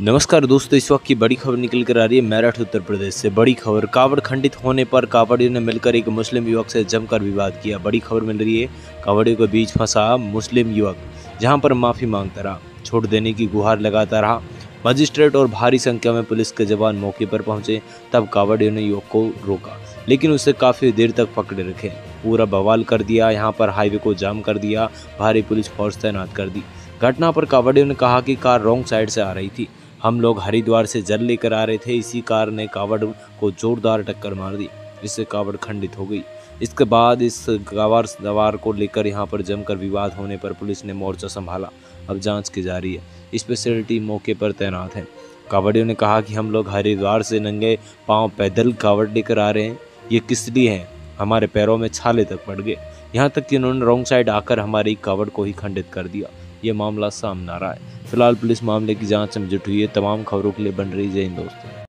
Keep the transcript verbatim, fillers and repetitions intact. नमस्कार दोस्तों, इस वक्त की बड़ी खबर निकल कर आ रही है मेरठ उत्तर प्रदेश से। बड़ी खबर, कावड़ खंडित होने पर कावड़ियों ने मिलकर एक मुस्लिम युवक से जमकर विवाद किया। बड़ी खबर मिल रही है, कावड़ियों के बीच फंसा मुस्लिम युवक जहां पर माफ़ी मांगता रहा, छोड़ देने की गुहार लगाता रहा। मजिस्ट्रेट और भारी संख्या में पुलिस के जवान मौके पर पहुंचे, तब कावड़ियों ने युवक को रोका, लेकिन उसे काफ़ी देर तक पकड़े रखे। पूरा बवाल कर दिया, यहाँ पर हाईवे को जाम कर दिया, भारी पुलिस फोर्स तैनात कर दी। घटना पर कावड़ियों ने कहा कि कार रॉन्ग साइड से आ रही थी, हम लोग हरिद्वार से जल लेकर आ रहे थे, इसी कार ने कावड़ को जोरदार टक्कर मार दी, इससे कावड़ खंडित हो गई। इसके बाद इस कावड़ सवार को लेकर यहां पर जमकर विवाद होने पर पुलिस ने मोर्चा संभाला। अब जांच की जा रही है, स्पेशल टीम मौके पर तैनात है। कावड़ियों ने कहा कि हम लोग हरिद्वार से नंगे पाँव पैदल कावड़ लेकर आ रहे हैं, ये किस लिए हैं, हमारे पैरों में छाले तक पड़ गए, यहाँ तक कि उन्होंने रॉन्ग साइड आकर हमारी कावड़ को ही खंडित कर दिया। ये मामला सामने आ रहा है। फिलहाल पुलिस मामले की जांच में जुटी हुई है। तमाम खबरों के लिए बन रही है जय हिंद दोस्तों।